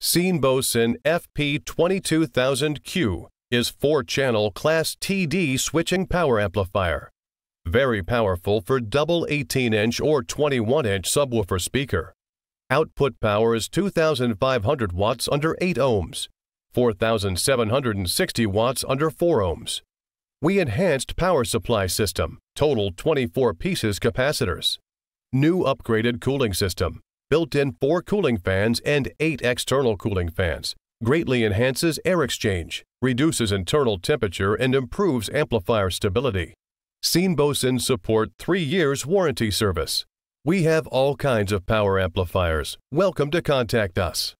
Sinbosen FP22000Q is 4-channel Class TD switching power amplifier. Very powerful for double 18-inch or 21-inch subwoofer speaker. Output power is 2,500 watts under 8 ohms, 4,760 watts under 4 ohms. We enhanced power supply system, total 24 pieces capacitors. New upgraded cooling system, built-in 4 cooling fans and 8 external cooling fans, greatly enhances air exchange, reduces internal temperature and improves amplifier stability. Sinbosen support 3 years warranty service. We have all kinds of power amplifiers. Welcome to contact us.